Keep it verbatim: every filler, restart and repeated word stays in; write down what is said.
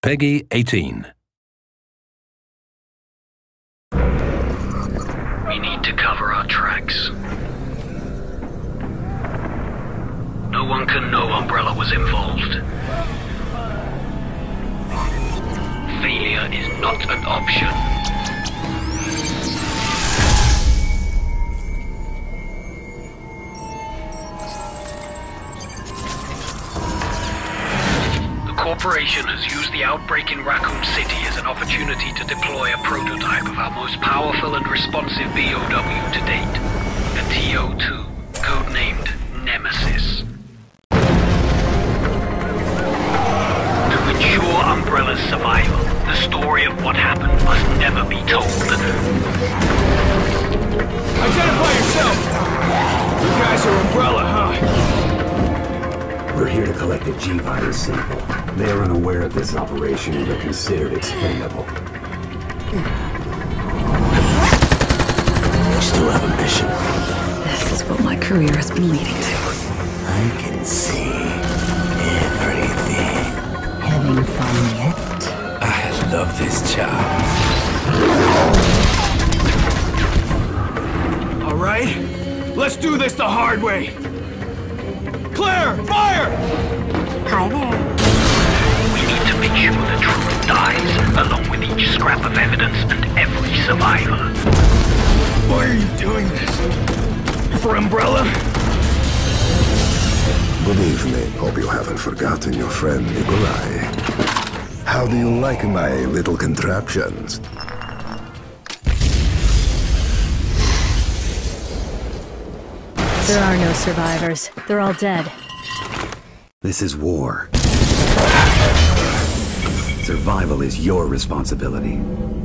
Peggy eighteen. We need to cover our tracks. No one can know Umbrella was involved. Failure is not an option. The corporation has used the outbreak in Raccoon City as an opportunity to deploy a prototype of our most powerful and responsive B O W to date, the T O two, codenamed Nemesis. To ensure Umbrella's survival, the story of what happened must never be told. Identify yourself! You guys are Umbrella, huh? We're here to collect the G-Virus sample. They are unaware of this operation and are considered expendable. You still have a mission. This is what my career has been leading to. I can see everything. Having fun yet? I love this job. All right, let's do this the hard way. Claire, fire! Hi there. Make sure the truth dies, along with each scrap of evidence and every survivor. Why are you doing this? For Umbrella? Believe me, hope you haven't forgotten your friend Nikolai. How do you like my little contraptions? There are no survivors. They're all dead. This is war. Survival is your responsibility.